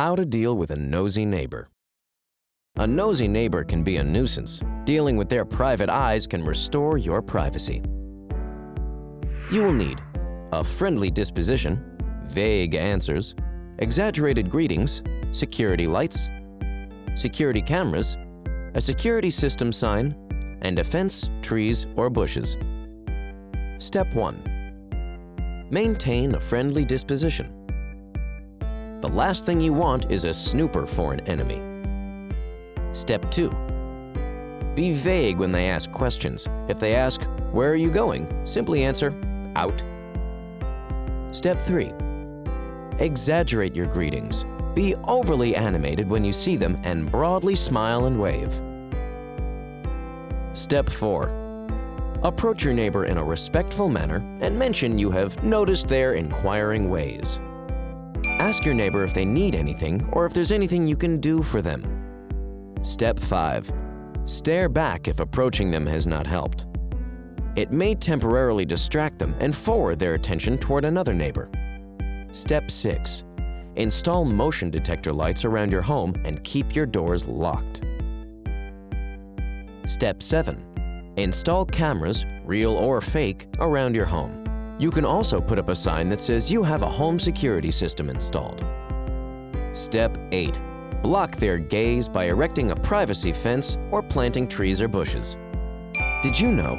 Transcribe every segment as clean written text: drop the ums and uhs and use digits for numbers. How to deal with a nosy neighbor. A nosy neighbor can be a nuisance. Dealing with their private eyes can restore your privacy. You will need a friendly disposition, vague answers, exaggerated greetings, security lights, security cameras, a security system sign, and a fence, trees, or bushes. Step 1. Maintain a friendly disposition. The last thing you want is a snooper for an enemy. Step 2. Be vague when they ask questions. If they ask, "Where are you going?" simply answer, "Out." Step 3. Exaggerate your greetings. Be overly animated when you see them and broadly smile and wave. Step 4. Approach your neighbor in a respectful manner and mention you have noticed their inquiring ways. Ask your neighbor if they need anything or if there's anything you can do for them. Step 5. Stare back if approaching them has not helped. It may temporarily distract them and forward their attention toward another neighbor. Step 6. Install motion detector lights around your home and keep your doors locked. Step 7. Install cameras, real or fake, around your home. You can also put up a sign that says you have a home security system installed. Step 8. Block their gaze by erecting a privacy fence or planting trees or bushes. Did you know?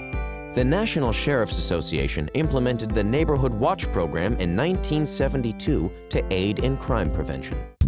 The National Sheriff's Association implemented the Neighborhood Watch Program in 1972 to aid in crime prevention.